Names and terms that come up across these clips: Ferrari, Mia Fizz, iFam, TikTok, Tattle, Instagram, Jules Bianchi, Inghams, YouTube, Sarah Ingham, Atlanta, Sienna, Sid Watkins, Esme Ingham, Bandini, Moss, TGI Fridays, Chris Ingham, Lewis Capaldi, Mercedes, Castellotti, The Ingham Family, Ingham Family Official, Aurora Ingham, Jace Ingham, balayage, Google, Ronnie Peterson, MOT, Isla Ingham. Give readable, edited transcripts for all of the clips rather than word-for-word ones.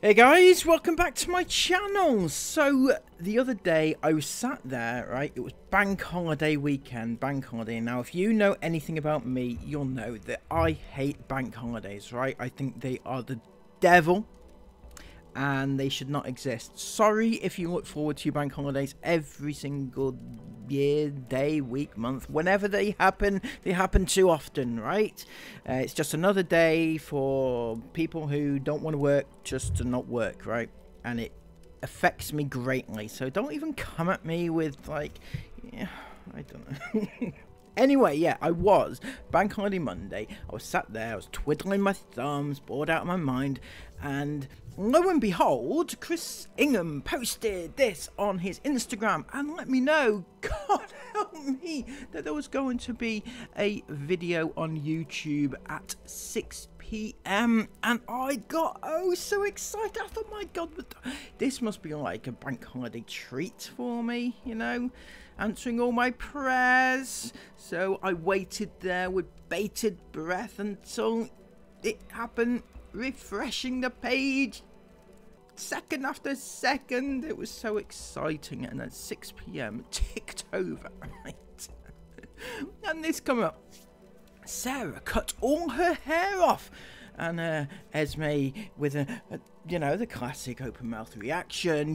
Hey guys, welcome back to my channel. So the other day I was sat there, right? It was bank holiday weekend, bank holiday. Now if you know anything about me, you'll know that I hate bank holidays, right? I think they are the devil and they should not exist. Sorry if you look forward to your bank holidays every single year, day, week, month. Whenever they happen too often, right? It's just another day for people who don't want to work just to not work, right? And it affects me greatly. So don't even come at me with like, yeah, I don't know. Anyway, yeah, I was. Bank holiday Monday. I was sat there, I was twiddling my thumbs, bored out of my mind. And lo and behold, Chris Ingham posted this on his Instagram and let me know, God help me, that there was going to be a video on YouTube at 6 p.m. and I got oh so excited. I thought, my God, this must be like a bank holiday treat for me, you know, answering all my prayers. So I waited there with bated breath until it happened, refreshing the page second after second. It was so exciting. And at 6 p.m. ticked over, right? And this come up: Sarah cut all her hair off, and Esme with a you know, the classic open mouth reaction.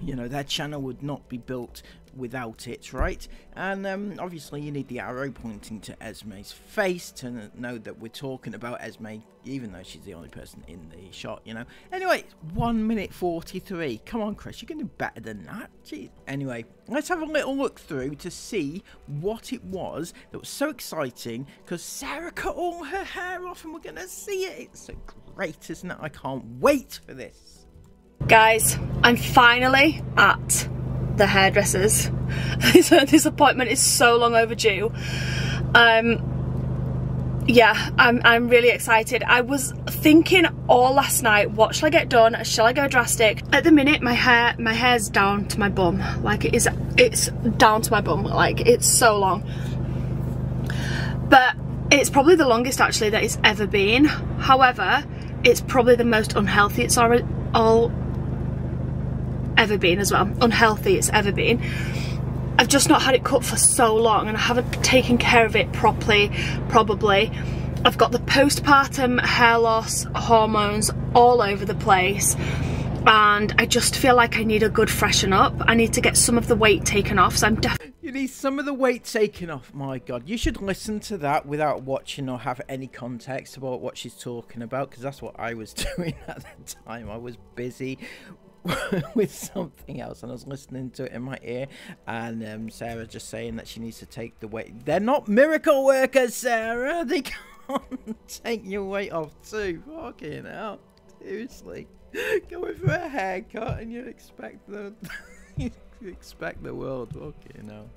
You know, that channel would not be built without it, right? And obviously you need the arrow pointing to Esme's face to know that we're talking about Esme, even though she's the only person in the shot, you know. Anyway, 1:43. Come on, Chris, you can do better than that. Jeez. Anyway, let's have a little look through to see what it was that was so exciting, because Sarah cut all her hair off and we're gonna see it. It's so great, isn't it? I can't wait for this. Guys, I'm finally at the hairdressers. This appointment is so long overdue. Yeah, I'm really excited. I was thinking all last night, what shall I get done? Shall I go drastic? At the minute, my hair's down to my bum. Like it's down to my bum. Like it's so long. But it's probably the longest actually that it's ever been. However, it's probably the most unhealthy it's ever been as well. Unhealthy it's ever been. I've just not had it cut for so long and I haven't taken care of it properly, probably. I've got the postpartum hair loss hormones all over the place and I just feel like I need a good freshen up. I need to get some of the weight taken off, so I'm definitely... You need some of the weight taken off. My God, you should listen to that without watching or have any context about what she's talking about, because that's what I was doing at the time. I was busy with something else and I was listening to it in my ear, and Sarah just saying that she needs to take the weight. They're not miracle workers, Sarah. They can't take your weight off too. Fucking hell. Seriously. Going for a haircut and you expect the world. Fucking hell.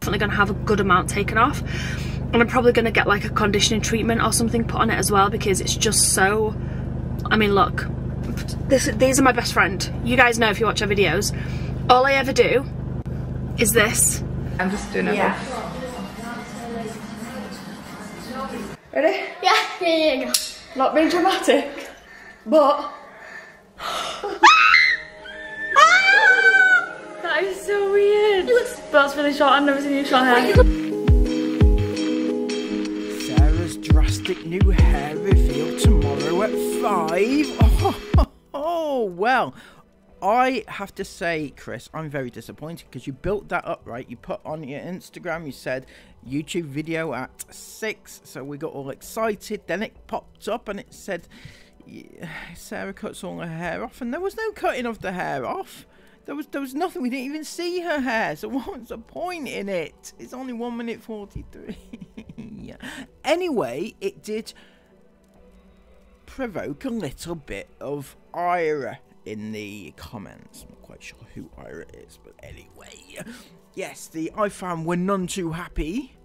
Definitely gonna have a good amount taken off. And I'm probably gonna get like a conditioning treatment or something put on it as well, because it's just so, I mean, look. These are my best friend. You guys know if you watch our videos. All I ever do is this. I'm just doing it. Yeah. Ready? Yeah. Yeah, yeah, go. Not being dramatic, but. That is so weird. That's really short. I've never seen you short hair. Sarah's drastic new hair reveal tomorrow at 5. Oh, well, I have to say, Chris, I'm very disappointed because you built that up, right? You put on your Instagram, you said YouTube video at 6. So we got all excited. Then it popped up and it said, yeah, Sarah cuts all her hair off. And there was no cutting of the hair off. There was nothing. We didn't even see her hair. So what's the point in it? It's only 1:43. Yeah. Anyway, it did provoke a little bit of ire in the comments. I'm not quite sure who Ira is, but anyway. Yes, the I found we're none too happy.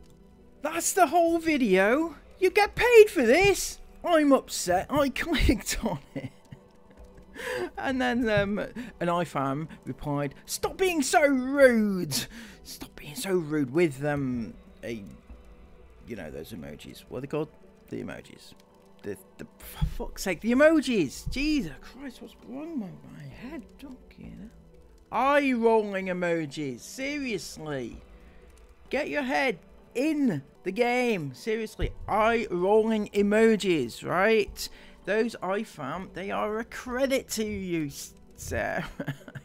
That's the whole video. You get paid for this. I'm upset. I clicked on it. And then an IFAM replied, stop being so rude. Stop being so rude with a, you know, those emojis. What are they called? The emojis. the for fuck's sake, the emojis! Jesus Christ, what's wrong with my head? Eye rolling emojis, seriously. Get your head in the game, seriously. Eye rolling emojis, right? Those I found, they are a credit to you, Sarah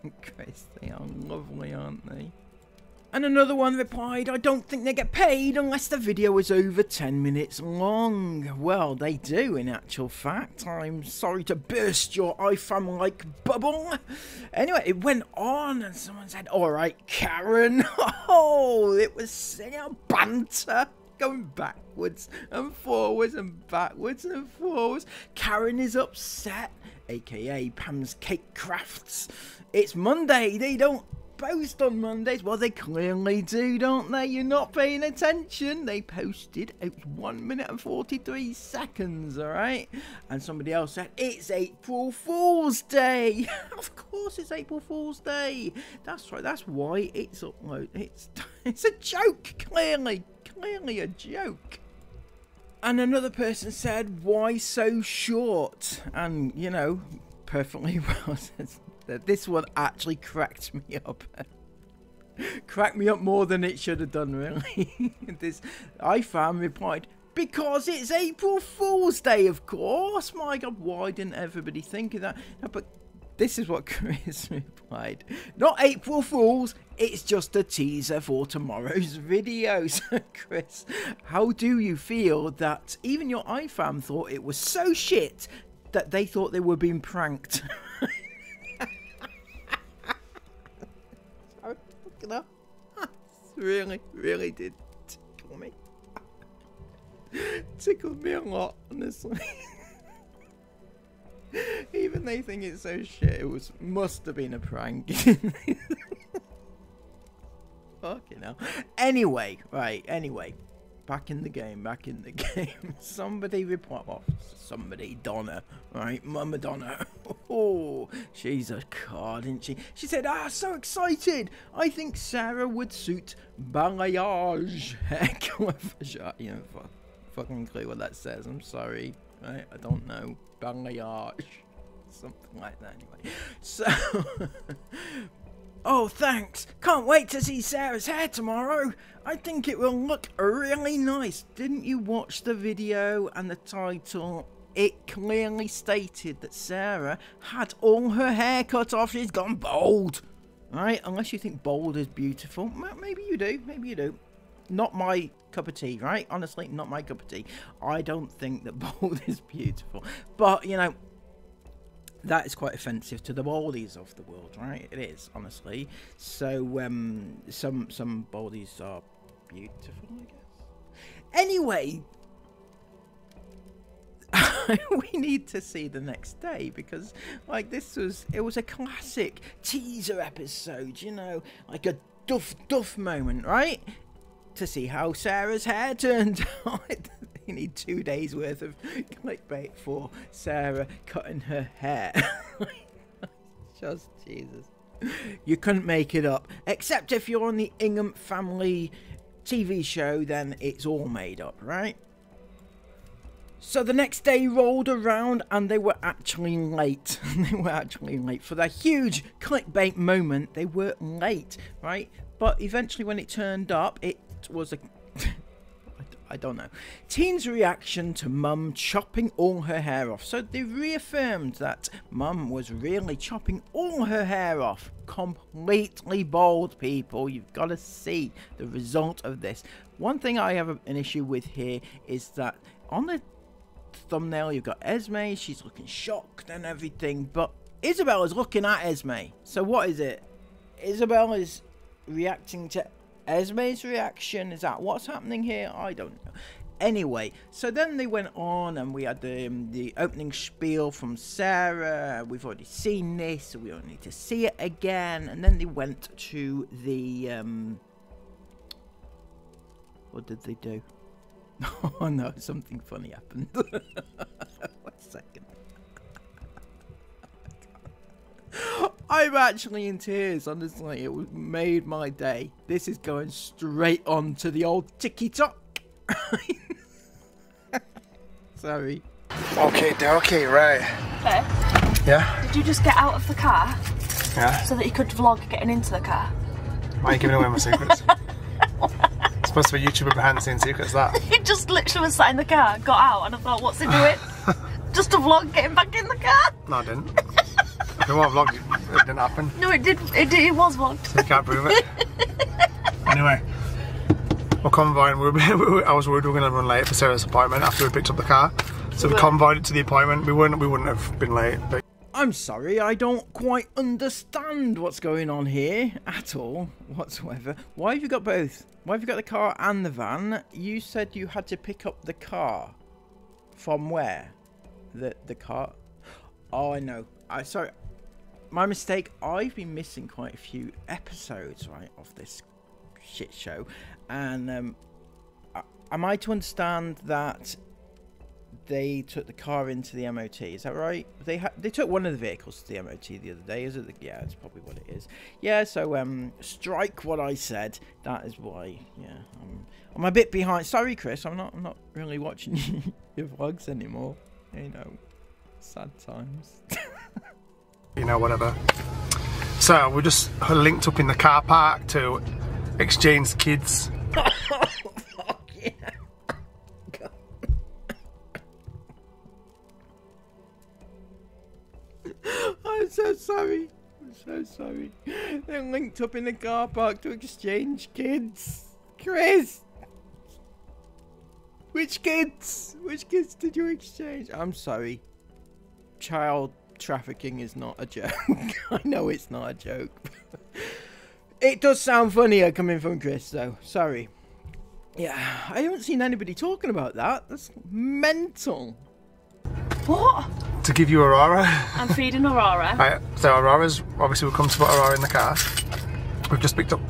and Chris. They are lovely, aren't they? And another one replied, I don't think they get paid unless the video is over 10 minutes long. Well, they do in actual fact. I'm sorry to burst your iFam-like bubble. Anyway, it went on and someone said, alright, Karen. Oh, it was singing banter. Going backwards and forwards and backwards and forwards. Karen is upset, aka Pam's Cake Crafts. It's Monday, they don't post on Mondays. Well, they clearly do, don't they? You're not paying attention. They posted, it was 1 minute and 43 seconds, alright? And somebody else said, it's April Fool's Day. Of course it's April Fool's Day. That's right, that's why it's uploaded. It's a joke, clearly. Clearly a joke. And another person said, why so short? And, you know, perfectly well said that this one actually cracked me up. Cracked me up more than it should have done, really. This iFam replied, because it's April Fool's Day, of course. My God, why didn't everybody think of that? No, but this is what Chris replied. Not April Fools, it's just a teaser for tomorrow's videos. Chris, how do you feel that even your iFam thought it was so shit that they thought they were being pranked? Really, really did tickle me. Tickled me a lot, honestly. Even they think it's so shit, it was, must have been a prank. Fucking hell. Anyway, right, anyway. Back in the game. Somebody replied, well, somebody, Donna, right? Mama Donna. Oh, she's a card, isn't she? She said, ah, so excited. I think Sarah would suit balayage. Heck, you know, fucking clue what that says, I'm sorry. Right? I don't know. Balayage. Something like that, anyway. So, oh, thanks. Can't wait to see Sarah's hair tomorrow. I think it will look really nice. Didn't you watch the video and the title? It clearly stated that Sarah had all her hair cut off. She's gone bald. Right? Unless you think bald is beautiful. Maybe you do. Maybe you do. Not my cup of tea, right? Honestly, not my cup of tea. I don't think that bald is beautiful. But, you know, that is quite offensive to the baldies of the world, right? It is, honestly. So, some baldies are beautiful, I guess. Anyway, we need to see the next day because, like, it was a classic teaser episode, you know, like a duff moment, right? To see how Sarah's hair turned out. You need 2 days worth of clickbait for Sarah cutting her hair. Just Jesus. You couldn't make it up. Except if you're on the Ingham Family TV show, then it's all made up, right? So the next day rolled around and they were actually late. They were actually late for that huge clickbait moment. They were late, right? But eventually when it turned up, it was a... I don't know. Teen's reaction to Mum chopping all her hair off. So they reaffirmed that Mum was really chopping all her hair off. Completely bald, people. You've got to see the result of this. One thing I have an issue with here is that on the thumbnail you've got Esme. She's looking shocked and everything. But Isabel is looking at Esme. So what is it? Isabel is reacting to Esme's reaction. Is that what's happening here? I don't know. Anyway, so then they went on and we had the opening spiel from Sarah. We've already seen this, so we don't need to see it again. And then they went to the what did they do? Oh no, something funny happened. One second. I'm actually in tears, honestly. It made my day. This is going straight on to the old TikTok. Sorry. Okay, dokie, right. Hey. Yeah? Did you just get out of the car? Yeah. So that you could vlog getting into the car? Why are you giving away my secrets? It's supposed to be YouTuber behind the scenes secrets, that. You just literally was sat in the car, got out, and I thought, what's he doing? Just to vlog getting back in the car? No, I didn't. If it was vlogged, it didn't happen. No, it did. It was vlogged. So you can't prove it. Anyway, we're convoying. I was worried we were going to run late for Sarah's appointment after we picked up the car. So we convoyed it to the appointment. We wouldn't have been late. But I'm sorry, I don't quite understand what's going on here at all, whatsoever. Why have you got both? Why have you got the car and the van? You said you had to pick up the car. From where? The car? Oh, I know. Sorry, my mistake. I've been missing quite a few episodes, right, of this shit show. And am I to understand that they took the car into the MOT, is that right? They took one of the vehicles to the MOT the other day, is it? Yeah, that's probably what it is. Yeah, so strike what I said. That is why, yeah, I'm a bit behind. Sorry, Chris, I'm not really watching your vlogs anymore. You know, sad times. You know, whatever. So we're just linked up in the car park to exchange kids. I'm so sorry. I'm so sorry. They're linked up in the car park to exchange kids. Chris! Which kids? Which kids did you exchange? I'm sorry. Child trafficking is not a joke. I know it's not a joke. It does sound funnier coming from Chris, though. Sorry. Yeah, I haven't seen anybody talking about that. That's mental. What? To give you Aurora. I'm feeding Aurora. Right, so Aurora's, obviously we've come to put Aurora in the car. We've just picked up,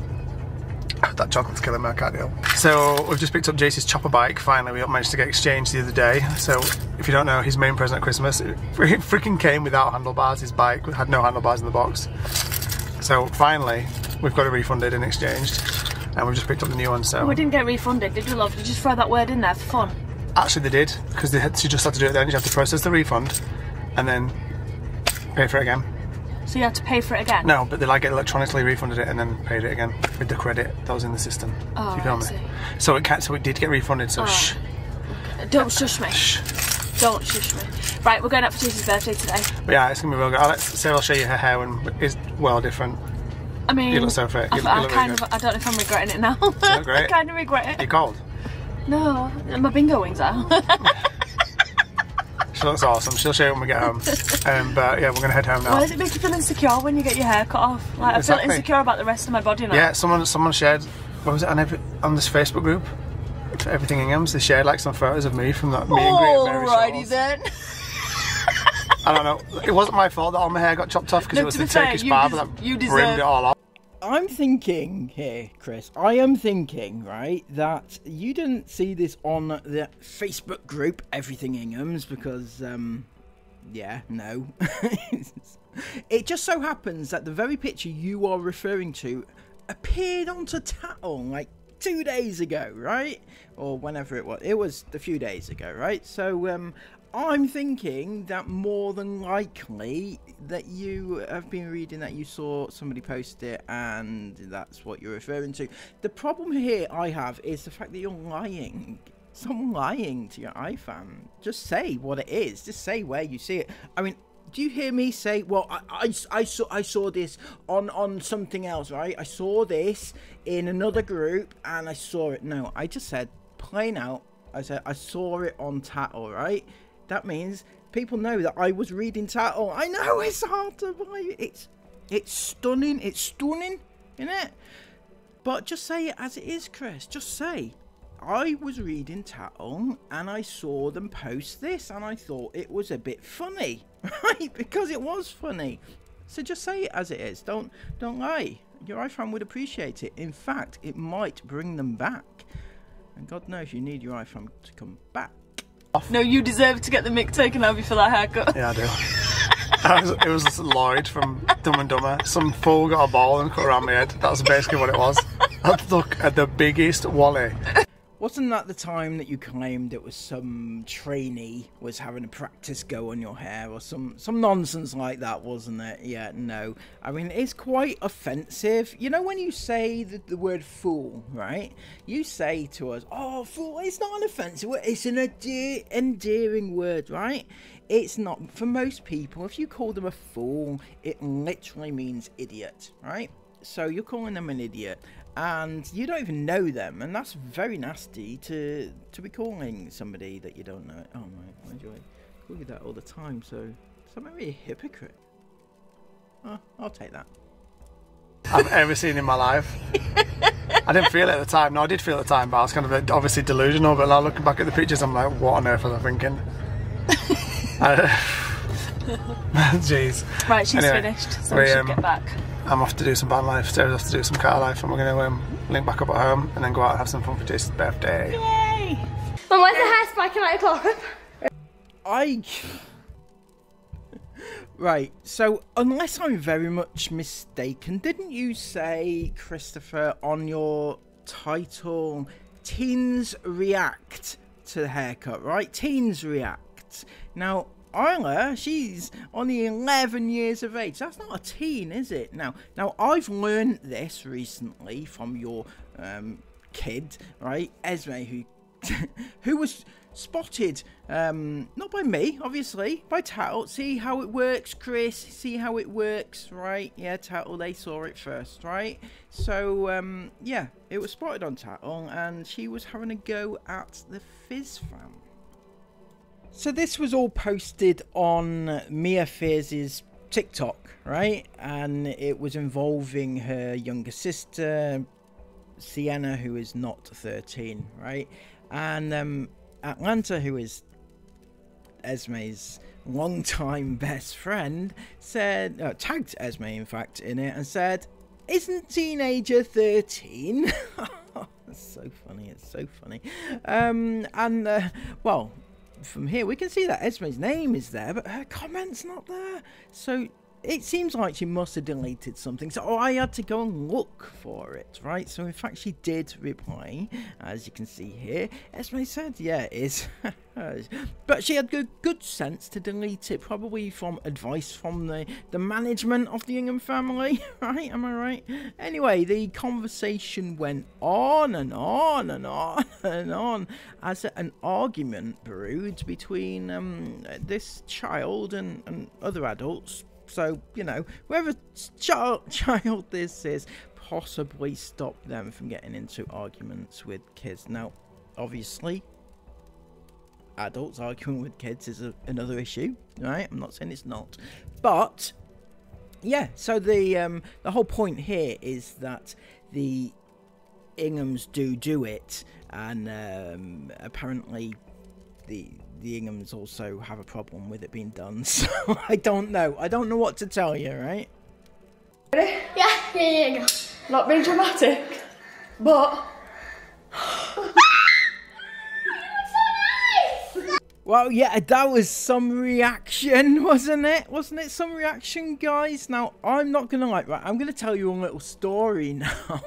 that chocolate's killing me, I can't deal. So we've just picked up Jace's chopper bike, finally. We managed to get exchanged the other day. So if you don't know, his main present at Christmas, it freaking came without handlebars. His bike had no handlebars in the box. So finally, we've got it refunded and exchanged. And we've just picked up the new one, so. We didn't get refunded, did we, love? Did you just throw that word in there for fun? Actually they did, because she just had to do it then. She had to process the refund and then pay for it again. So you had to pay for it again? No, but they like electronically refunded it and then paid it again with the credit that was in the system. Oh, you feel me? So it did get refunded, so shh. Don't shush me. Shh. Don't shush me. Right, we're going up for Jace's birthday today. But yeah, it's going to be real good. Sarah will show you her hair and it's well different. I mean, you look so fit. You look really good. I don't know if I'm regretting it now. You look great. I kind of regret it. You're cold? No, my bingo wings are. She looks awesome. She'll show you when we get home. But yeah, we're going to head home now. Why does it make you feel insecure when you get your hair cut off? Like, exactly. I feel insecure about the rest of my body now. Yeah, someone shared, what was it, on this Facebook group, Everything Inghams, they shared like some photos of me from that me and Alrighty then. I don't know. It wasn't my fault that all my hair got chopped off because it was the Turkish barber that brimmed it all off. I'm thinking here, Chris, right, that you didn't see this on the Facebook group, Everything Inghams, because, yeah, no. It just so happens that the very picture you are referring to appeared onto Tattle, like, 2 days ago, right? Or whenever it was. It was a few days ago, right? So, I'm thinking that more than likely that you have been reading that you saw somebody post it and that's what you're referring to. The problem here I have is the fact that you're lying. Someone lying to your iFan. Just say what it is. Just say where you see it. I mean, do you hear me say, well, I saw this on something else, right? I saw this in another group and I saw it. No, I just said, plain out. I said, I saw it on Tattle, right? That means people know that I was reading Tattle. I know it's hard to buy. It's stunning. It's stunning, isn't it? But just say it as it is, Chris. Just say, I was reading Tattle and I saw them post this and I thought it was a bit funny, right? Because it was funny. So just say it as it is. Don't lie. Your iFan would appreciate it. In fact, it might bring them back. And God knows you need your iFan to come back. No, you deserve to get the mic taken out of you for that haircut. Yeah, I do. It was Lloyd from Dumb and Dumber. Some fool got a ball and cut around my head. That's basically what it was. I'd look at the biggest wally. Wasn't that the time that you claimed it was some trainee was having a practice go on your hair or some nonsense like that, wasn't it? Yeah, no. I mean, it's quite offensive. You know when you say the word fool, right? You say to us, oh, fool, it's not an offensive word. It's an endearing word, right? It's not. For most people, if you call them a fool, it literally means idiot, right? So you're calling them an idiot. And you don't even know them, and that's very nasty to be calling somebody that you don't know. Oh my God, I call you that all the time, so I'm a really hypocrite. Oh, I'll take that. I've ever seen in my life. I didn't feel it at the time. No, I did feel it at the time, but I was kind of obviously delusional. But now looking back at the pictures, I'm like, what on earth was I thinking? Jeez. Right, she's anyway, finished, so we should get back. I'm off to do some band life, Sarah's off to do some car life, and we're going to link back up at home and then go out and have some fun for Jace's birthday. Yay! Mum, where's the hair spiking out of chlorine? Right, so unless I'm very much mistaken, didn't you say, Christopher, on your title, teens react to the haircut, right? Teens react. Now, Isla, she's only 11 years of age. That's not a teen, is it? Now I've learned this recently from your kid, right, Esme, who was spotted not by me, obviously, by Tattle. See how it works, Chris. See how it works, right? Yeah, Tattle. They saw it first, right? So yeah, it was spotted on Tattle, and she was having a go at the Fizz fam. So this was all posted on Mia Fizz's TikTok, right? And it was involving her younger sister, Sienna, who is not 13, right? And Atlanta, who is Esme's longtime best friend, said, tagged Esme, in fact, in it and said, isn't teenager 13? That's so funny. It's so funny. Well, from here we can see that Esme's name is there, but her comment's not there, so it seems like she must have deleted something. So I had to go and look for it, right? So in fact she did reply, as you can see here. Esme said, yeah, it is. But she had good sense to delete it, probably from advice from the management of the Ingham family, right? Am I right? Anyway, the conversation went on and on and on and on as an argument brewed between this child and other adults. So, you know, whoever child this is, possibly stop them from getting into arguments with kids. Now, obviously, adults arguing with kids is another issue, right? I'm not saying it's not. But, yeah, so the whole point here is that the Inghams do it. And apparently the Inghams also have a problem with it being done, so I don't know what to tell you, right? Ready? Yeah. Not being dramatic, but well, yeah, that was some reaction, wasn't it? Wasn't it some reaction, guys? Now, I'm not gonna lie, right? I'm gonna tell you a little story now.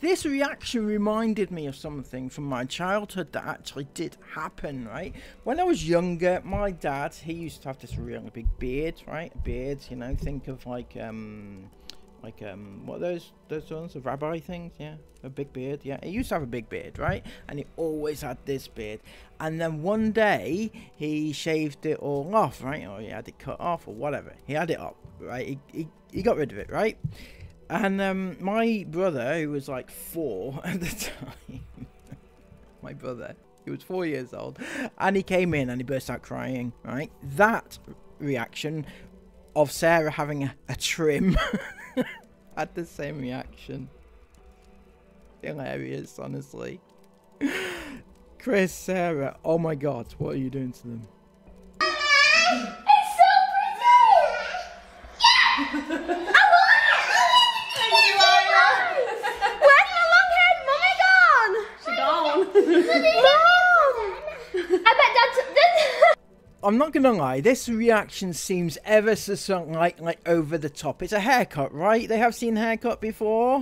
This reaction reminded me of something from my childhood that actually did happen, right? When I was younger, my dad, he used to have this really big beard, right? You know, think of like what are those ones, the rabbi things, yeah, a big beard, yeah. He used to have a big beard, right? And he always had this beard. And then one day he shaved it all off, right? Or he had it cut off or whatever. He had it up, right? He got rid of it, right? And my brother, who was like 4 at the time, my brother, he was 4 years old, and he came in and he burst out crying, right? That reaction of Sarah having a trim had the same reaction. Hilarious, honestly. Chris, Sarah, oh my God, what are you doing to them? It's so pretty! Yeah! I'm not gonna lie, this reaction seems ever so something like over the top. It's a haircut, right? They have seen haircut before.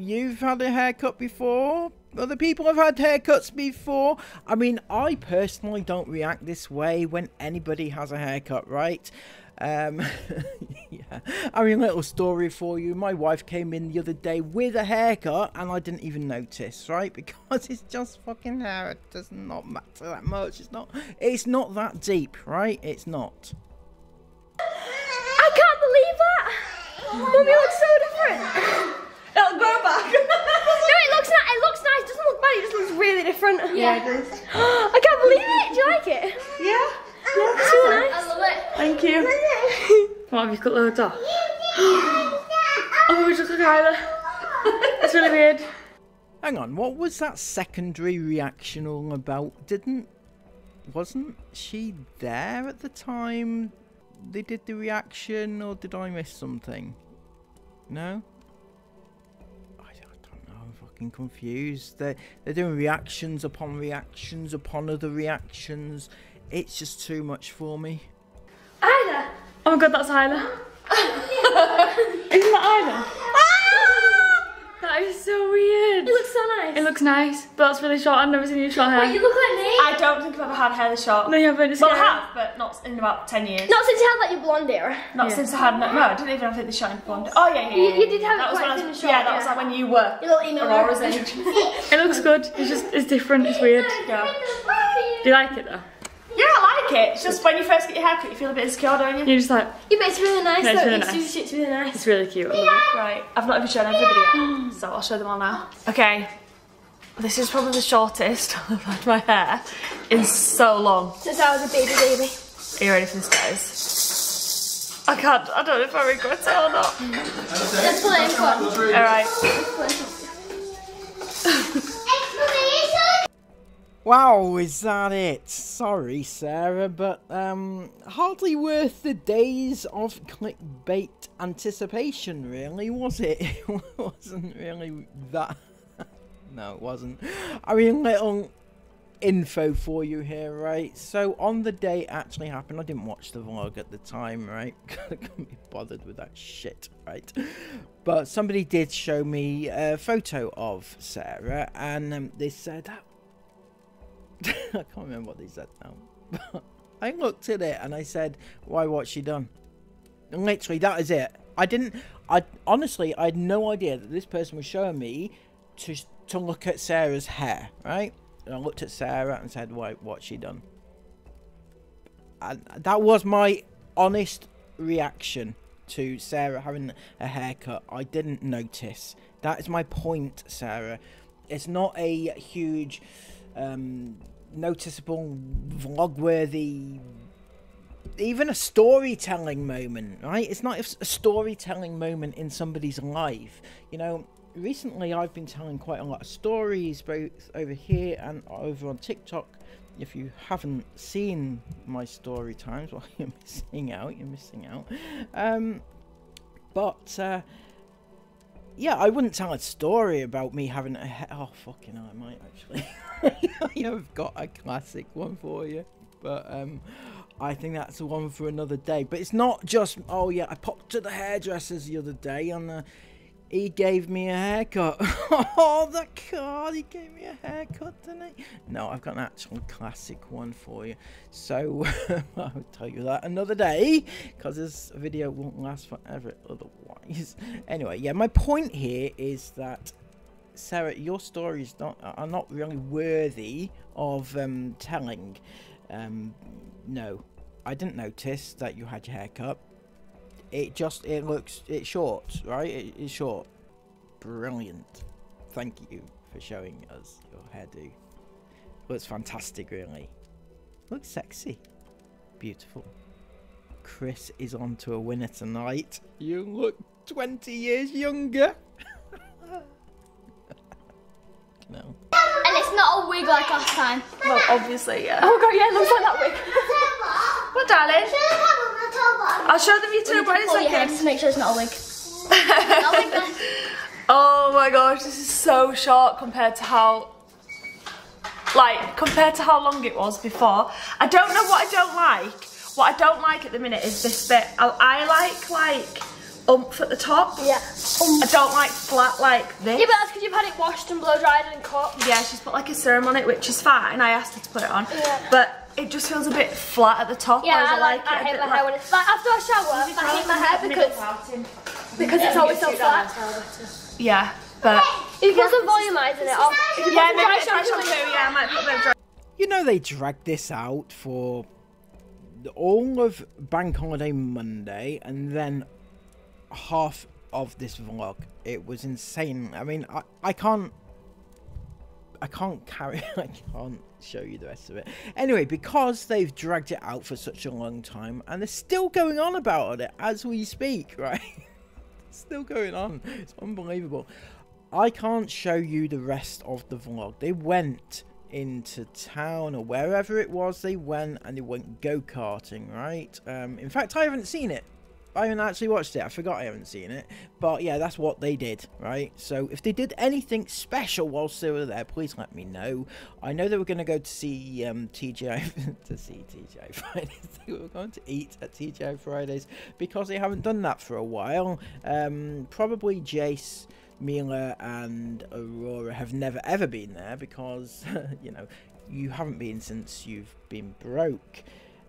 You've had a haircut before. Other people have had haircuts before. I mean, I personally don't react this way when anybody has a haircut, right? Yeah. I mean, little story for you. My wife came in the other day with a haircut and I didn't even notice, right? Because it's just fucking hair. It does not matter that much. It's not that deep, right? It's not. I can't believe that. Oh, Mummy looks so different. It'll grow back. No, it looks nice. It doesn't look bad. It just looks really different. Yeah, it does. I can't believe it. Do you like it? Yeah. It's so nice. I love it. Thank you. What have you cut loads off? Oh, we just look at Isla. That's really weird. Hang on, what was that secondary reaction all about? Wasn't she there at the time they did the reaction, or did I miss something? No? Confused. They're doing reactions upon other reactions. It's just too much for me. Isla! Oh my god, that's Isla. Isn't that Isla? That is so weird. It looks so nice. It looks nice, but that's really short. I've never seen you short hair. Wait, you look like me. I don't think I've ever had hair this short. No, you haven't. Well, I have, but not in about 10 years. Not since you had like your blonde hair. Not since I had, no, I didn't even have it this short in blonde. Oh yeah, yeah. You did have that it quite thin short. Yeah, that was like when you were Aurora's age. It looks good. It's different. It's weird. Yeah. Do you like it though? Yeah, I like it. It's just when you first get your hair cut, you feel a bit insecure, don't you? You're just like... It's really nice, though. It's really nice. It's really cute. I love it. Right, I've not even shown everybody yet, so I'll show them all now. Okay, this is probably the shortest I've had my hair in so long. Since I was a baby. Are you ready for this, guys? I can't, I don't know if I regret it or not. Let's pull it in one. All right. Wow, is that it? Sorry, Sarah, but hardly worth the days of clickbait anticipation, really, was it? It wasn't really that... No, it wasn't. I mean, little info for you here, right? So, on the day it actually happened, I didn't watch the vlog at the time, right? I couldn't be bothered with that shit, right? But somebody did show me a photo of Sarah, and they said... I can't remember what they said now, but I looked at it and I said, why, what's she done? And literally, that is it. Honestly, I had no idea that this person was showing me to look at Sarah's hair, right? And I looked at Sarah and said, why, what's she done? And that was my honest reaction to Sarah having a haircut. I didn't notice. That is my point, Sarah. It's not a huge... noticeable, vlog-worthy, even a storytelling moment, right? It's not a storytelling moment in somebody's life. You know, recently I've been telling quite a lot of stories, both over here and over on TikTok. If you haven't seen my story times, well, you're missing out, yeah, I wouldn't tell a story about me having a hair. Oh, fucking hell, I might actually. I've got a classic one for you. But I think that's the one for another day. But it's not just, oh, yeah, I popped to the hairdresser's the other day and he gave me a haircut. Oh, the God, he gave me a haircut, didn't he? No, I've got an actual classic one for you. So I'll tell you that another day, because this video won't last forever otherwise. Anyway, yeah, my point here is that, Sarah, your stories are not really worthy of telling. No, I didn't notice that you had your haircut. It's short, right? It's short. Brilliant. Thank you for showing us your hairdo. Looks fantastic, really. Looks sexy. Beautiful. Chris is on to a winner tonight. You look 20 years younger. No. And it's not a wig like last time. Well, obviously, yeah. Oh god, yeah, it looks like that wig. What, darling? I'll show them your turban in a second. To make sure it's not a wig. Oh my gosh, this is so short compared to how long it was before. I don't know what I don't like. What I don't like at the minute is this bit. I like oomph at the top. Yeah. I don't like flat like this. Yeah, but that's because you've had it washed and blow dried and cut. Yeah, she's put like a serum on it, which is fine. I asked her to put it on. Yeah. But it just feels a bit flat at the top. Yeah, I hate my hair when it's flat. After a shower, I hate my hair because it's always so flat. Yeah, but... You can put some volumizing it off. Yeah, maybe I might put a bit of dry. You know they dragged this out for all of Bank Holiday Monday and then half of this vlog. It was insane. I mean, I can't show you the rest of it. Anyway, because they've dragged it out for such a long time and they're still going on about it as we speak, right? Still going on. It's unbelievable. I can't show you the rest of the vlog. They went into town or wherever it was they went, and they went go-karting, right? In fact, I haven't seen it. I haven't actually watched it. I forgot I haven't seen it. But yeah, that's what they did, right? So if they did anything special whilst they were there, please let me know. I know they were going to go to see TGI Fridays. They were going to eat at TGI Fridays because they haven't done that for a while. Probably Jace, Mila and Aurora have never ever been there because, you know, you haven't been since you've been broke.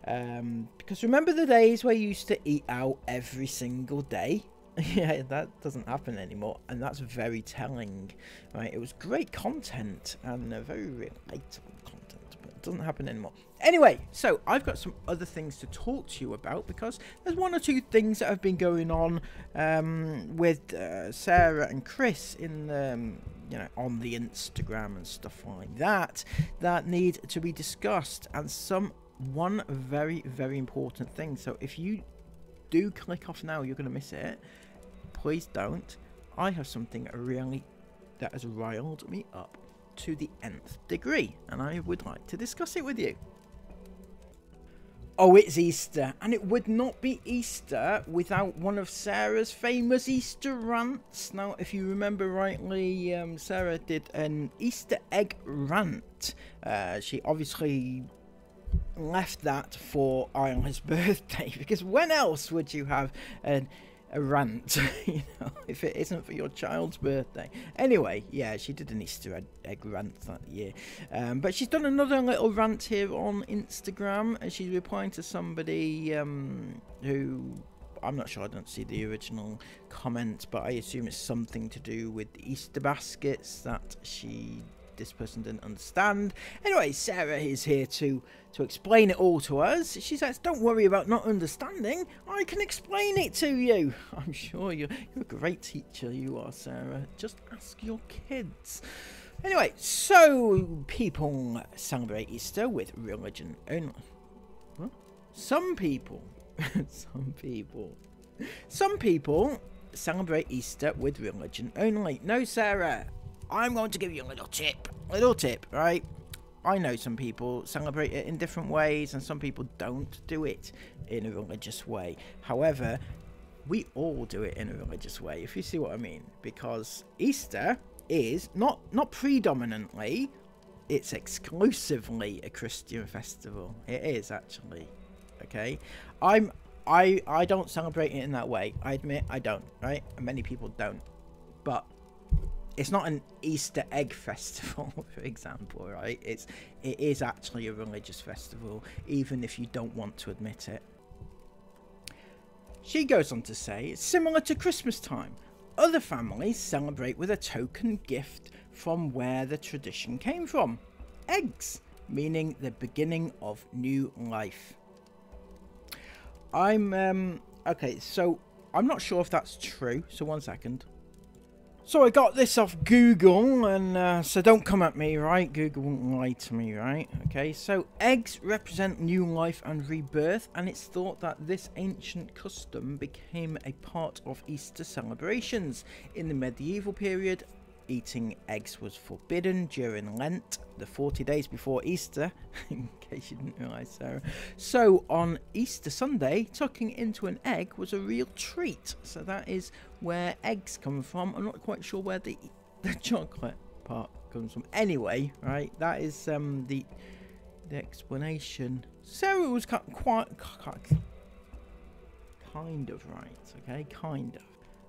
Because remember the days where you used to eat out every single day? Yeah, that doesn't happen anymore, and that's very telling, right? It was great content and a very relatable content, but it doesn't happen anymore. Anyway, so I've got some other things to talk to you about because there's one or two things that have been going on with Sarah and Chris in the, you know, on the Instagram and stuff like that that need to be discussed, and one very, very important thing. So if you do click off now, you're going to miss it. Please don't. I have something really that has riled me up to the nth degree, and I would like to discuss it with you. Oh, it's Easter, and it would not be Easter without one of Sarah's famous Easter rants. Now, if you remember rightly, Sarah did an Easter egg rant. She obviously left that for Isla's birthday, because when else would you have a rant, you know, if it isn't for your child's birthday? Anyway, yeah, she did an Easter egg rant that year, but she's done another little rant here on Instagram, and she's replying to somebody who, I'm not sure, I don't see the original comment, but I assume it's something to do with the Easter baskets that this person didn't understand. Anyway, Sarah is here to explain it all to us. She says, don't worry about not understanding. I can explain it to you. I'm sure you're a great teacher, you are, Sarah. Just ask your kids. Anyway, so people celebrate Easter with religion only. Huh? Some people. Some people celebrate Easter with religion only. No, Sarah. I'm going to give you a little tip, right? I know some people celebrate it in different ways, and some people don't do it in a religious way. However, we all do it in a religious way, if you see what I mean, because Easter is not predominantly, it's exclusively a Christian festival. It is, actually, okay? I don't celebrate it in that way. I admit I don't, right? And many people don't, but it's not an Easter egg festival, for example, right? It is actually a religious festival, even if you don't want to admit it. She goes on to say, it's similar to Christmas time. Other families celebrate with a token gift from where the tradition came from. Eggs, meaning the beginning of new life. Okay, so I'm not sure if that's true, so one second. So I got this off Google, and so don't come at me, right? Google won't lie to me, right? Okay, so eggs represent new life and rebirth, and it's thought that this ancient custom became a part of Easter celebrations. In the medieval period, eating eggs was forbidden during Lent, the 40 days before Easter, in case you didn't realise, Sarah. So on Easter Sunday, tucking into an egg was a real treat. So that is where eggs come from. I'm not quite sure where the chocolate part comes from. Anyway, right, that is the explanation. Sarah was quite kind of right, okay? Kind of.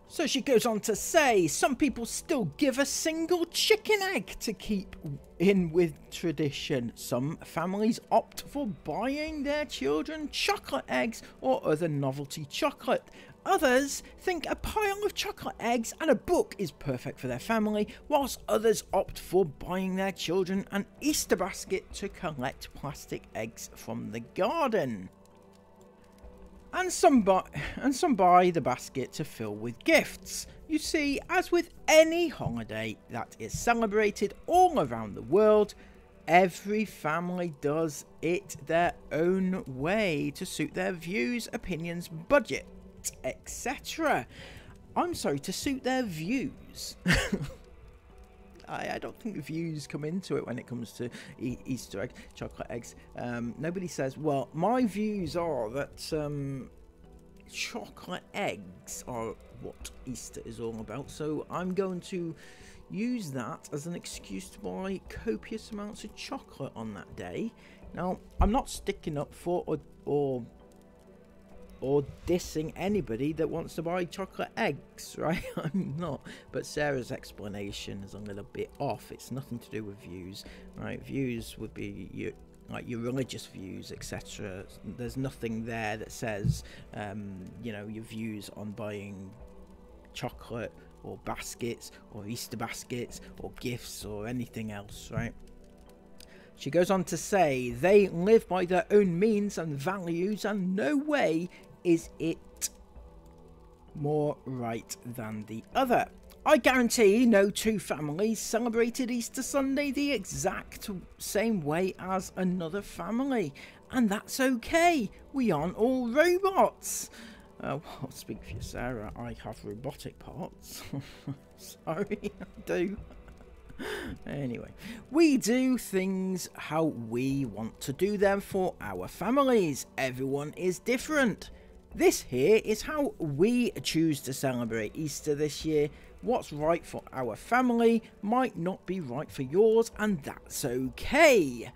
So she goes on to say, some people still give a single chicken egg to keep in with tradition. Some families opt for buying their children chocolate eggs or other novelty chocolate. Others think a pile of chocolate eggs and a book is perfect for their family, whilst others opt for buying their children an Easter basket to collect plastic eggs from the garden. And some buy the basket to fill with gifts. You see, as with any holiday that is celebrated all around the world, every family does it their own way to suit their views, opinions, budget, etc. I'm sorry, to suit their views. I don't think views come into it when it comes to Easter egg, chocolate eggs. Nobody says, well, my views are that chocolate eggs are what Easter is all about. So I'm going to use that as an excuse to buy copious amounts of chocolate on that day. Now, I'm not sticking up for or dissing anybody that wants to buy chocolate eggs, right? I'm not. But Sarah's explanation is a little bit off. It's nothing to do with views, right? Views would be your religious views, etc. There's nothing there that says, you know, your views on buying chocolate or baskets or Easter baskets or gifts or anything else, right? She goes on to say, they live by their own means and values, and no way is it more right than the other. I guarantee no two families celebrated Easter Sunday the exact same way as another family, and that's okay. We aren't all robots. Well, speak for you, Sarah. I have robotic parts. Sorry, I do. Anyway, we do things how we want to do them for our families. Everyone is different. This here is how we choose to celebrate Easter this year. What's right for our family might not be right for yours, and that's okay.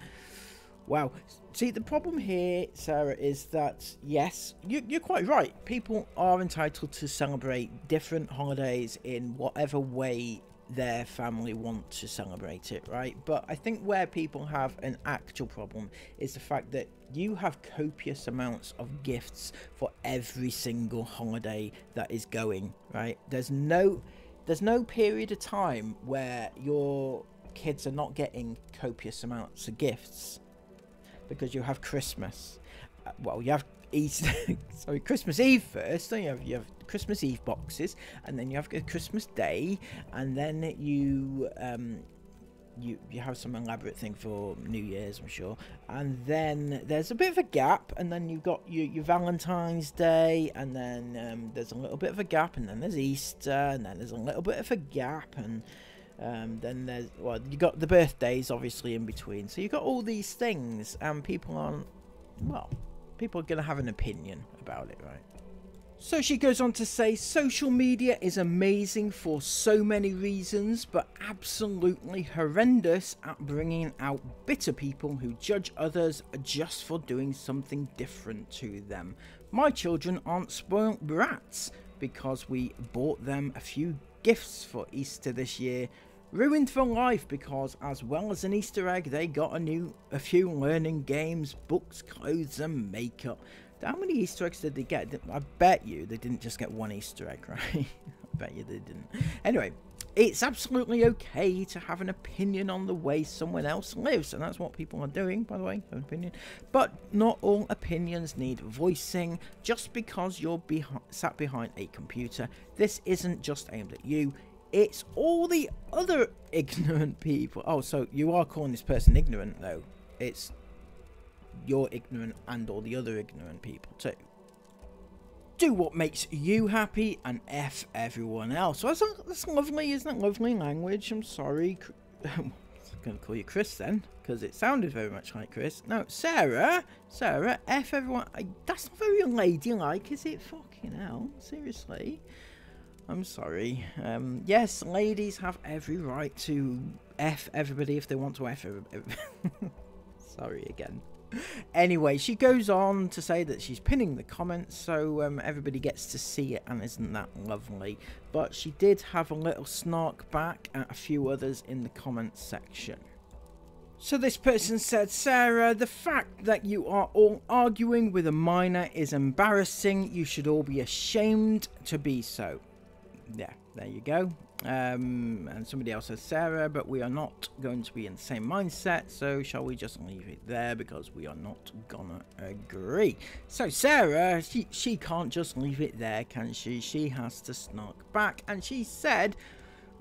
Wow. See, the problem here, Sarah, is that, yes, you're quite right. People are entitled to celebrate different holidays in whatever way their family want to celebrate it, right? But I think where people have an actual problem is the fact that you have copious amounts of gifts for every single holiday that is going, right? There's no period of time where your kids are not getting copious amounts of gifts, because you have Christmas, well, you have Easter, sorry, Christmas Eve first, then you have Christmas Eve boxes, and then you have Christmas Day, and then you have some elaborate thing for New Year's, I'm sure, and then there's a bit of a gap, and then you've got your Valentine's Day, and then there's a little bit of a gap, and then there's Easter, and then there's a little bit of a gap, and then there's, well, you got the birthdays obviously in between, so you've got all these things, and people are going to have an opinion about it, right? So she goes on to say, social media is amazing for so many reasons, but absolutely horrendous at bringing out bitter people who judge others just for doing something different to them. My children aren't spoiled brats because we bought them a few gifts for Easter this year. Ruined for life because, as well as an Easter egg, they got a few learning games, books, clothes and makeup. How many Easter eggs did they get? I bet you they didn't just get one Easter egg, right? I bet you they didn't. Anyway, it's absolutely okay to have an opinion on the way someone else lives, and that's what people are doing, by the way, have an opinion. But not all opinions need voicing. Just because you're sat behind a computer, this isn't just aimed at you. It's all the other ignorant people. Oh, so you are calling this person ignorant, though. It's you're ignorant and all the other ignorant people, too. Do what makes you happy and F everyone else. Well, that's lovely, isn't it? Lovely language. I'm sorry. I'm going to call you Chris, then, because it sounded very much like Chris. No, Sarah. Sarah, F everyone. That's not very ladylike, is it? Fucking hell. Seriously. I'm sorry. Yes, ladies have every right to F everybody if they want to F everybody. Sorry again. Anyway, she goes on to say that she's pinning the comments so everybody gets to see it, and isn't that lovely? But she did have a little snark back at a few others in the comments section. So this person said, Sarah, the fact that you are all arguing with a minor is embarrassing. You should all be ashamed to be so. Yeah, there you go. And somebody else says, Sarah, but we are not going to be in the same mindset, so shall we just leave it there because we are not gonna agree? So Sarah, she can't just leave it there, can she? She has to snark back, and she said,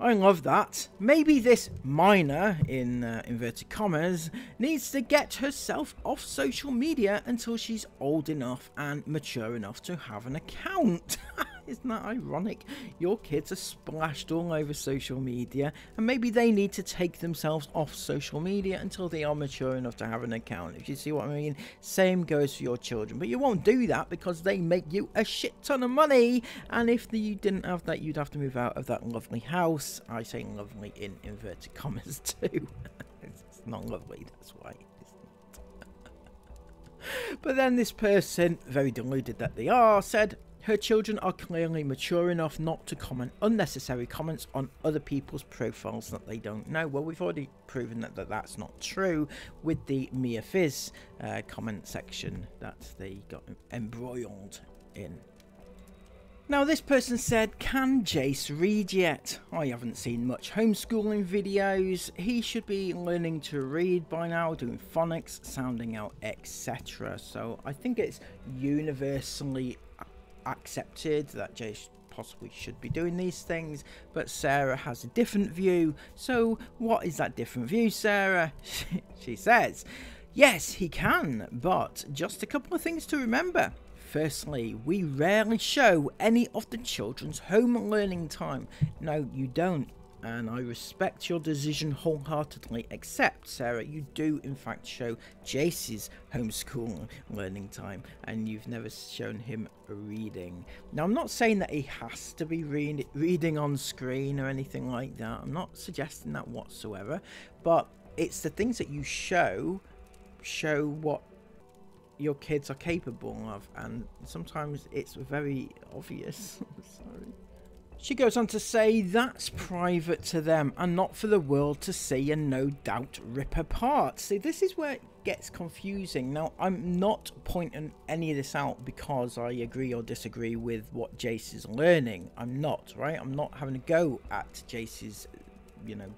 I love that. Maybe this minor, in inverted commas, needs to get herself off social media until she's old enough and mature enough to have an account. Isn't that ironic? Your kids are splashed all over social media, and maybe they need to take themselves off social media until they are mature enough to have an account, if you see what I mean. Same goes for your children, but you won't do that because they make you a shit ton of money, and if you didn't have that, you'd have to move out of that lovely house. I say lovely in inverted commas too. It's not lovely, that's why. But then this person, very deluded that they are, said, her children are clearly mature enough not to comment unnecessary comments on other people's profiles that they don't know. Well, we've already proven that that's not true with the Mia Fizz comment section that they got embroiled in. Now, this person said, can Jace read yet? I haven't seen much homeschooling videos. He should be learning to read by now, doing phonics, sounding out, etc. So I think it's universally accepted that Jace possibly should be doing these things, but Sarah has a different view. So what is that different view, Sarah? She says, yes, he can, but just a couple of things to remember. Firstly, we rarely show any of the children's home learning time. No, you don't. And I respect your decision wholeheartedly, except, Sarah, you do in fact show Jace's homeschool learning time, and you've never shown him reading. Now, I'm not saying that he has to be reading on screen or anything like that. I'm not suggesting that whatsoever, but it's the things that you show what your kids are capable of, and sometimes it's very obvious. Sorry. She goes on to say that's private to them and not for the world to see and no doubt rip apart. See, this is where it gets confusing. Now, I'm not pointing any of this out because I agree or disagree with what Jace is learning. I'm not, right? I'm not having a go at Jace's,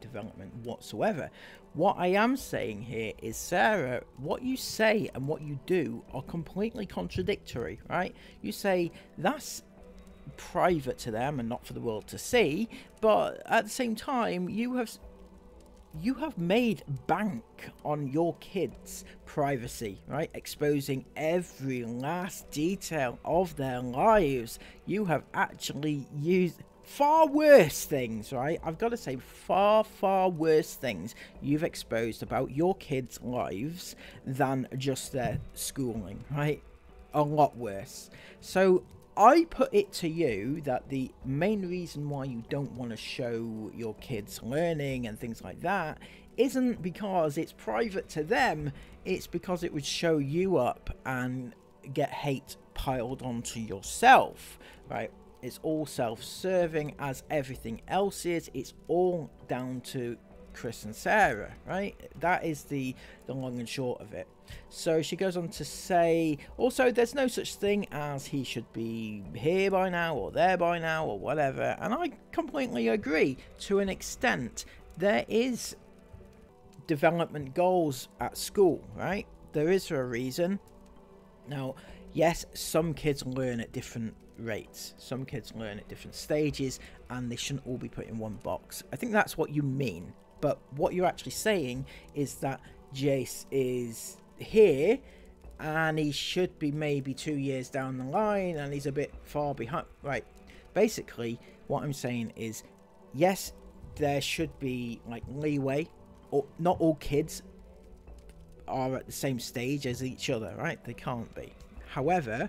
development whatsoever. What I am saying here is, Sarah, what you say and what you do are completely contradictory, right? You say that's private to them and not for the world to see, but at the same time you have made bank on your kids' privacy, right? Exposing every last detail of their lives. You have actually used far worse things, right? I've got to say, far worse things you've exposed about your kids' lives than just their schooling, right? A lot worse. So I put it to you that the main reason why you don't want to show your kids learning and things like that isn't because it's private to them, it's because it would show you up and get hate piled onto yourself, right? It's all self-serving, as everything else is. It's all down to Chris and Sarah, right? That is the long and short of it. So she goes on to say, also, there's no such thing as he should be here by now or there by now or whatever, and I completely agree. To an extent, there is development goals at school, right? There is for a reason. Now, yes, some kids learn at different rates, some kids learn at different stages, and they shouldn't all be put in one box. I think that's what you mean. But what you're actually saying is that Jace is here and he should be maybe 2 years down the line and he's a bit far behind, right? Basically, what I'm saying is, yes, there should be like leeway, or not all kids are at the same stage as each other, right? They can't be. However,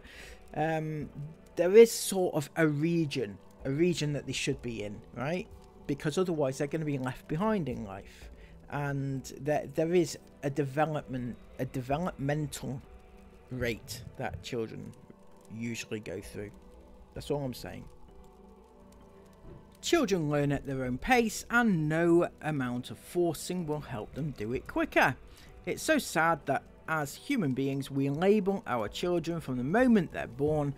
there is sort of a region that they should be in, right? Because otherwise they're going to be left behind in life. And there is a development a developmental rate that children usually go through. That's all I'm saying. Children learn at their own pace, and no amount of forcing will help them do it quicker. It's so sad that as human beings, we label our children from the moment they're born,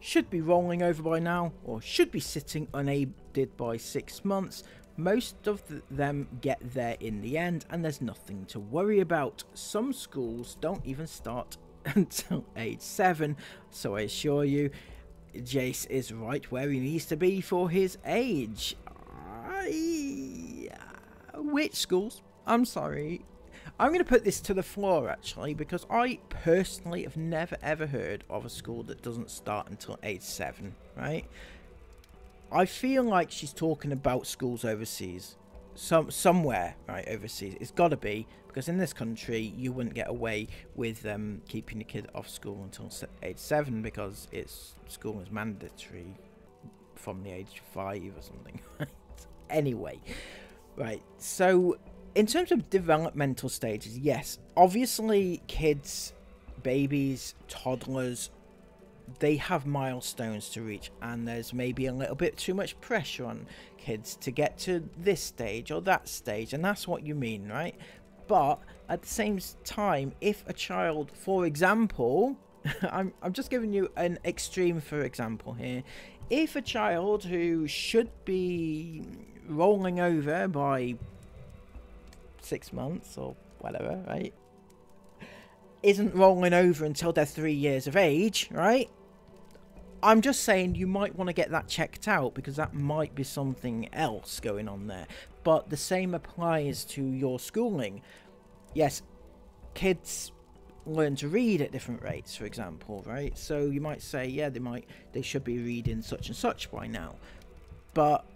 should be rolling over by now, or should be sitting unaided by 6 months. Most of them get there in the end, and there's nothing to worry about. Some schools don't even start until age 7, so I assure you, Jace is right where he needs to be for his age. Which schools? I'm sorry. I'm going to put this to the floor actually, because I personally have never ever heard of a school that doesn't start until age 7, right? I feel like she's talking about schools overseas. Somewhere, right, overseas. It's got to be, because in this country, you wouldn't get away with keeping the kid off school until age 7, because it's school is mandatory from the age 5 or something. Anyway, right, so in terms of developmental stages, yes, obviously kids, babies, toddlers, they have milestones to reach, and there's maybe a little bit too much pressure on kids to get to this stage or that stage, and that's what you mean, right? But at the same time, if a child, for example, I'm just giving you an extreme for example here, if a child who should be rolling over by 6 months or whatever, right, isn't rolling over until they're 3 years of age, right? I'm just saying you might want to get that checked out, because that might be something else going on there. But the same applies to your schooling. Yes, kids learn to read at different rates, for example, right? So you might say, yeah, they should be reading such and such by now. But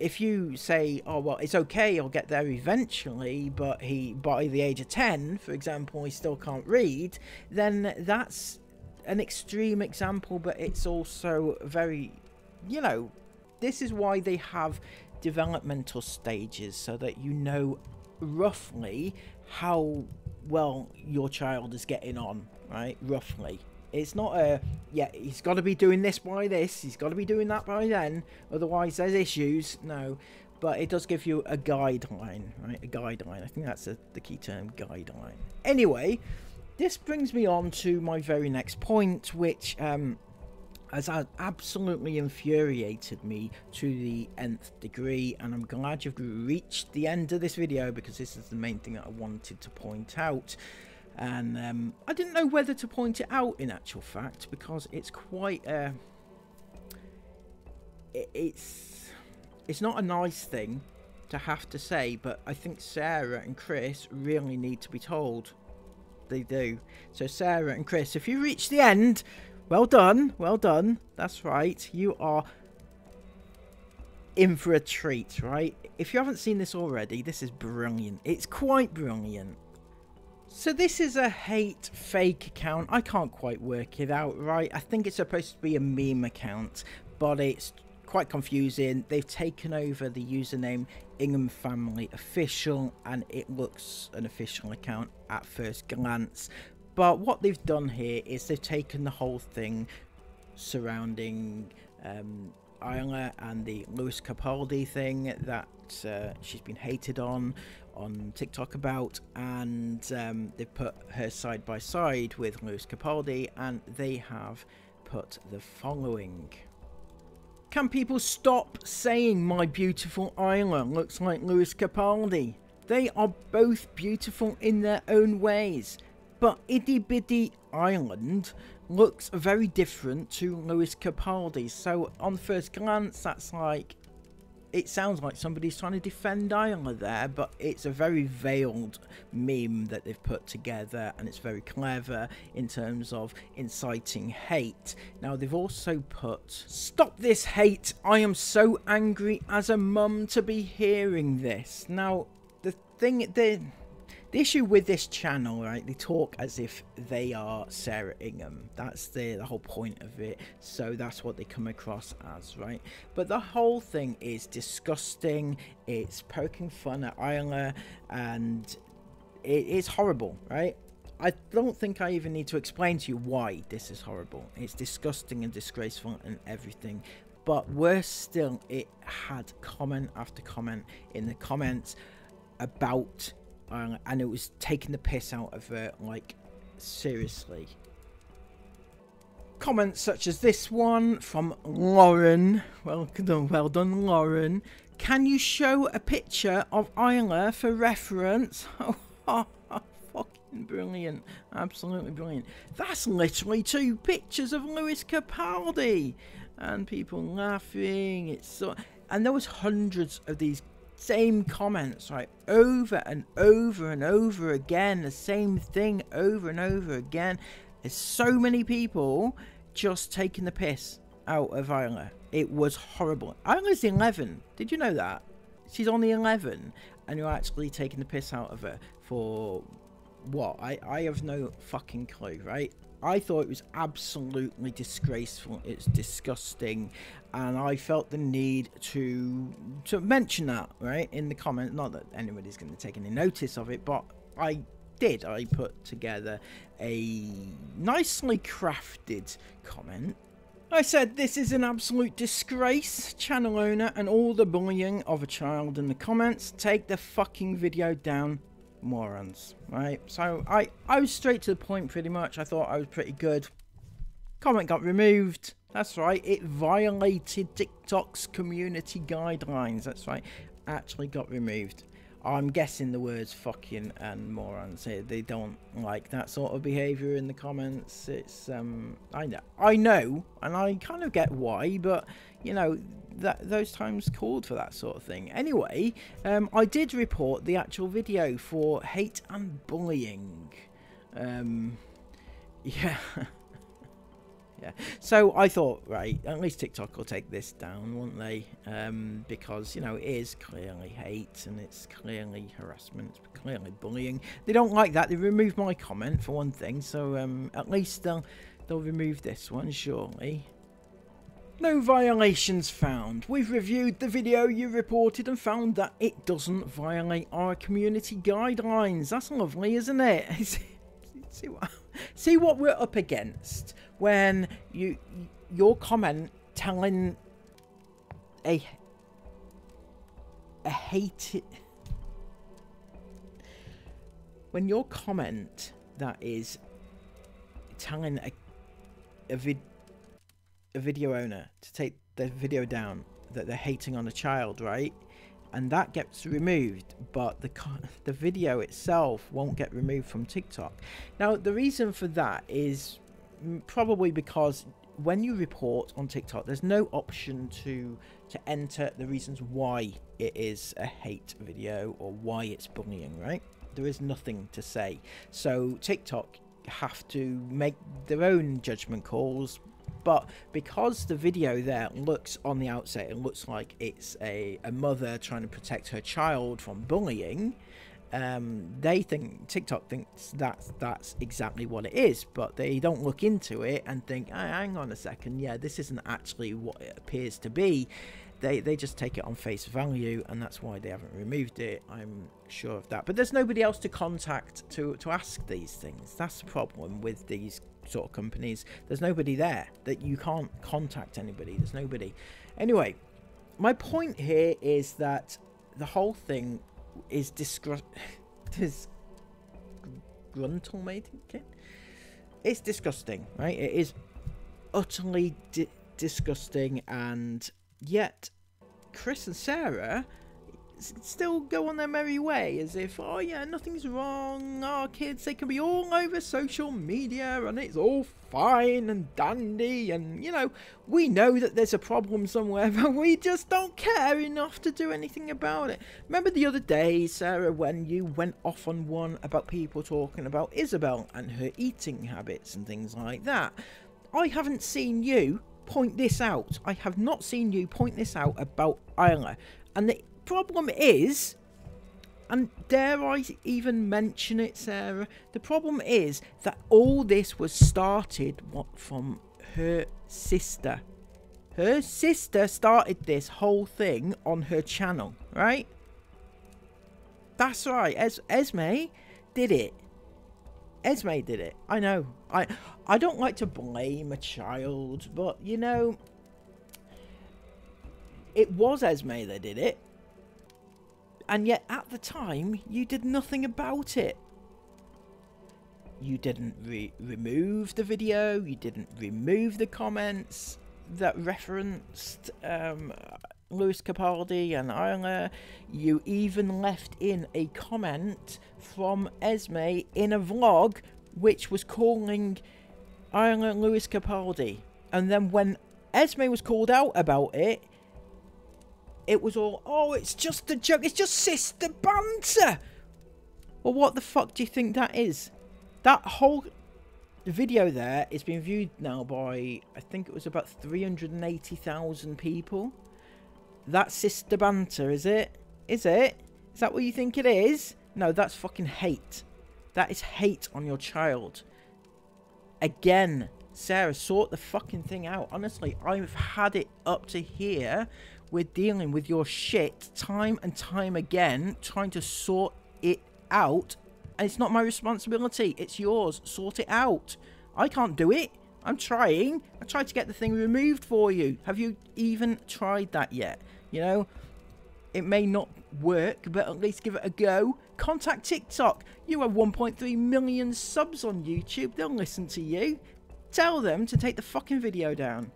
if you say, oh, well, it's okay, I'll get there eventually, but by the age of 10, for example, he still can't read, then that's an extreme example, but it's also very, you know, this is why they have developmental stages, so that you know roughly how well your child is getting on, right? Roughly. It's not a, yeah, he's got to be doing this by this, he's got to be doing that by then, otherwise there's issues. No, but it does give you a guideline, right? A guideline. I think that's the key term, guideline. Anyway, this brings me on to my very next point, which has absolutely infuriated me to the nth degree, and I'm glad you've reached the end of this video, because this is the main thing that I wanted to point out. And I didn't know whether to point it out in actual fact, because it's quite it's not a nice thing to have to say, but I think Sarah and Chris really need to be told. They do. So Sarah and Chris, if you reach the end, well done, well done. That's right, you are in for a treat, right? If you haven't seen this already, this is brilliant. It's quite brilliant. So this is a hate fake account. I can't quite work it out right. I think it's supposed to be a meme account, but it's quite confusing. They've taken over the username Ingham Family Official, and it looks an official account at first glance. But what they've done here is they've taken the whole thing surrounding Isla and the Lewis Capaldi thing that she's been hated on TikTok about, and they put her side by side with Lewis Capaldi, and they have put the following. Can people stop saying my beautiful Isla looks like Lewis Capaldi? They are both beautiful in their own ways, but Itty Bitty Island looks very different to Lewis Capaldi. So on first glance, that's like, it sounds like somebody's trying to defend Isla there, but it's a very veiled meme that they've put together, and it's very clever in terms of inciting hate. Now, they've also put, stop this hate, I am so angry as a mum to be hearing this. Now, the issue with this channel, right, they talk as if they are Sarah Ingham. That's the whole point of it. So that's what they come across as, right? But the whole thing is disgusting. It's poking fun at Isla, and it's horrible, right? I don't think I even need to explain to you why this is horrible. It's disgusting and disgraceful and everything. But worse still, it had comment after comment in the comments about, and it was taking the piss out of her, like, seriously. Comments such as this one from Lauren. Well done, Lauren. Can you show a picture of Isla for reference? Oh, fucking brilliant. Absolutely brilliant. That's literally two pictures of Lewis Capaldi. And people laughing. It's so, and there was hundreds of these same comments, right, over and over and over again, the same thing over and over again. There's so many people just taking the piss out of Isla. It was horrible. Isla's 11. Did you know that? She's only 11, and you're actually taking the piss out of her for what? I have no fucking clue, right? I thought it was absolutely disgraceful. It's disgusting, and I felt the need to mention that, right, in the comment. Not that anybody's going to take any notice of it, but I did. I put together a nicely crafted comment. I said, this is an absolute disgrace, channel owner, and all the bullying of a child in the comments. Take the fucking video down, morons. Right, so I was straight to the point, pretty much. I thought I was pretty good. Comment got removed. That's right, it violated TikTok's community guidelines. That's right, actually got removed. I'm guessing the words fucking and morons, they don't like that sort of behavior in the comments. It's I know, and I kind of get why, but you know, that those times called for that sort of thing. Anyway, I did report the actual video for hate and bullying. Yeah. Yeah, so I thought, right, at least TikTok will take this down, won't they? Because, you know, it is clearly hate, and it's clearly harassment, it's clearly bullying. They don't like that. They removed my comment, for one thing, so at least they'll remove this one, surely. No violations found. We've reviewed the video you reported and found that it doesn't violate our community guidelines. That's lovely, isn't it? See what we're up against when your comment telling a hated, when your comment that is telling a video owner to take the video down, that they're hating on a child, right? And that gets removed, but the video itself won't get removed from TikTok. Now, the reason for that is probably because when you report on TikTok, there's no option to enter the reasons why it is a hate video or why it's bullying, right? There is nothing to say. So TikTok have to make their own judgment calls. But because the video there looks, on the outset, it looks like it's a mother trying to protect her child from bullying, TikTok thinks that's exactly what it is, but they don't look into it and think, oh, hang on a second, yeah, this isn't actually what it appears to be. They just take it on face value, and that's why they haven't removed it. I'm sure of that. But there's nobody else to contact to ask these things. That's the problem with these sort of companies. There's nobody there, that you can't contact anybody. There's nobody. Anyway, my point here is that the whole thing is disgruntling. It's disgusting, right? It is utterly disgusting, and yet Chris and Sarah still go on their merry way as if, oh yeah, nothing's wrong, our kids, they can be all over social media and it's all fine and dandy, and you know, we know that there's a problem somewhere, but we just don't care enough to do anything about it. Remember the other day, Sarah, when you went off on one about people talking about Isabel and her eating habits and things like that? I haven't seen you point this out. I have not seen you point this out about Isla. And the problem is, and dare I even mention it, Sarah, the problem is that all this was started from her sister. Her sister started this whole thing on her channel, right? That's right, Esme did it. Esme did it. I know. I don't like to blame a child, but, you know, it was Esme that did it. And yet, at the time, you did nothing about it. You didn't remove the video. You didn't remove the comments that referenced Lewis Capaldi and Isla. You even left in a comment from Esme in a vlog which was calling Isla Lewis Capaldi. And then when Esme was called out about it, it was all, oh, it's just a joke. It's just sister banter. Well, what the fuck do you think that is? That whole video there is being viewed now by, I think it was about 380,000 people. That's sister banter, is it? Is it? Is that what you think it is? No, that's fucking hate. That is hate on your child. Again, Sarah, sort the fucking thing out. Honestly, I've had it up to here. We're dealing with your shit time and time again, trying to sort it out. And it's not my responsibility. It's yours. Sort it out. I can't do it. I'm trying. I tried to get the thing removed for you. Have you even tried that yet? You know, it may not work, but at least give it a go. Contact TikTok. You have 1.3 million subs on YouTube. They'll listen to you. Tell them to take the fucking video down.